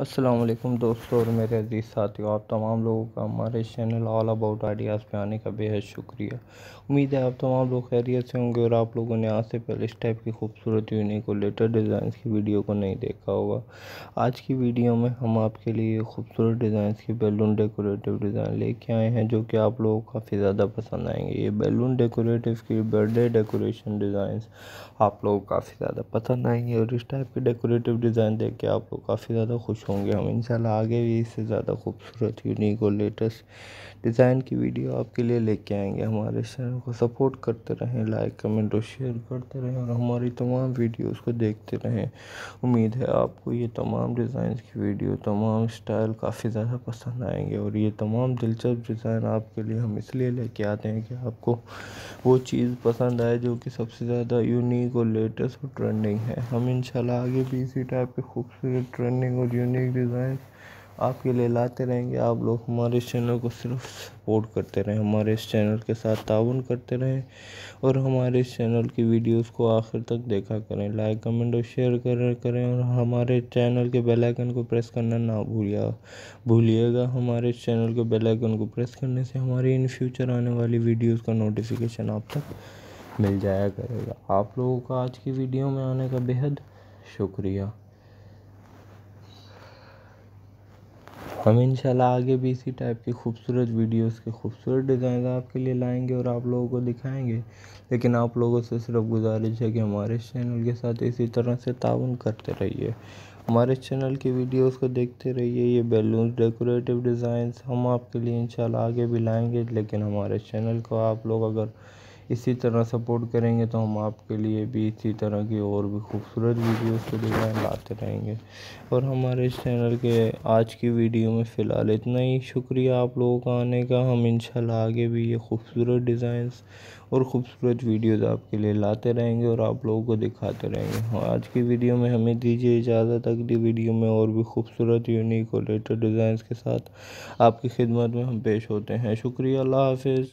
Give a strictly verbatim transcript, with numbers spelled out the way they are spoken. अस्सलाम वालेकुम दोस्तों और मेरे अजीज़ साथियों, आप तमाम लोगों का हमारे चैनल ऑल अबाउट आइडियाज़ पे आने का बेहद शुक्रिया। उम्मीद है आप तमाम लोग खैरियत से होंगे और आप लोगों ने आज से पहले इस टाइप की खूबसूरत यूनिक और लेटेस्ट डिज़ाइंस की वीडियो को नहीं देखा होगा। आज की वीडियो में हम आपके लिए खूबसूरत डिज़ाइंस की बैलून डेकोरेटिव डिज़ाइन लेके आए हैं जो कि आप लोगों को काफ़ी ज़्यादा पसंद आएंगे। ये बैलून डेकोरेटिव की बर्थडे डेकोरेशन डिज़ाइंस आप लोगों को काफ़ी ज़्यादा पसंद आएंगे और इस टाइप के डेकोरेटिव डिज़ाइन देख के आप लोग काफ़ी ज़्यादा खुश होंगे। हम इंशाल्लाह आगे भी इससे ज़्यादा खूबसूरत यूनिक और लेटेस्ट डिज़ाइन की वीडियो आपके लिए लेके आएंगे। हमारे चैनल को सपोर्ट करते रहें, लाइक कमेंट और शेयर करते रहें और हमारी तमाम वीडियोस को देखते रहें। उम्मीद है आपको ये तमाम डिज़ाइन की वीडियो, तमाम स्टाइल काफ़ी ज़्यादा पसंद आएंगे और ये तमाम दिलचस्प डिज़ाइन आपके लिए हम इसलिए लेके आते हैं कि आपको वो चीज़ पसंद आए जो कि सबसे ज़्यादा यूनिक और लेटेस्ट और ट्रेंडिंग है। हम इंशाल्लाह आगे भी इसी टाइप के खूबसूरत ट्रेंडिंग और यूनिक डिज़ाइन आपके लिए लाते रहेंगे। आप लोग हमारे चैनल को सिर्फ सपोर्ट करते रहें, हमारे इस चैनल के साथ ताउन करते रहें और हमारे इस चैनल की वीडियोस को आखिर तक देखा करें, लाइक कमेंट और शेयर करें करें और हमारे चैनल के बेल आइकन को प्रेस करना ना भूलिए भूलिएगा हमारे चैनल के बेल आइकन को प्रेस करने से हमारी इन फ्यूचर आने वाली वीडियोज़ का नोटिफिकेशन आप तक मिल जाया करेगा। आप लोगों का आज की वीडियो में आने का बेहद शुक्रिया। हम इंशाल्लाह आगे भी इसी टाइप की खूबसूरत वीडियोस के खूबसूरत डिज़ाइन आपके लिए लाएंगे और आप लोगों को दिखाएंगे। लेकिन आप लोगों से सिर्फ गुजारिश है कि हमारे चैनल के साथ इसी तरह से ताउन करते रहिए, हमारे चैनल की वीडियोस को देखते रहिए। ये बैलून डेकोरेटिव डिज़ाइंस हम आपके लिए इंशाल्लाह आगे भी लाएंगे, लेकिन हमारे चैनल को आप लोग अगर इसी तरह सपोर्ट करेंगे तो हम आपके लिए भी इसी तरह की और भी खूबसूरत वीडियोस के डिज़ाइन लाते रहेंगे। और हमारे इस चैनल के आज की वीडियो में फ़िलहाल इतना ही। शुक्रिया आप लोगों का आने का। हम इंशाल्लाह आगे भी ये खूबसूरत डिज़ाइंस और ख़ूबसूरत वीडियोस आपके लिए लाते रहेंगे और आप लोगों को दिखाते रहेंगे। आज की वीडियो में हमें दीजिए इजाज़त। अगली वीडियो में और भी खूबसूरत यूनिक और लेटेस्ट डिज़ाइंस के साथ आपकी खिदमत में हम पेश होते हैं। शुक्रिया, अल्लाह हाफिज़।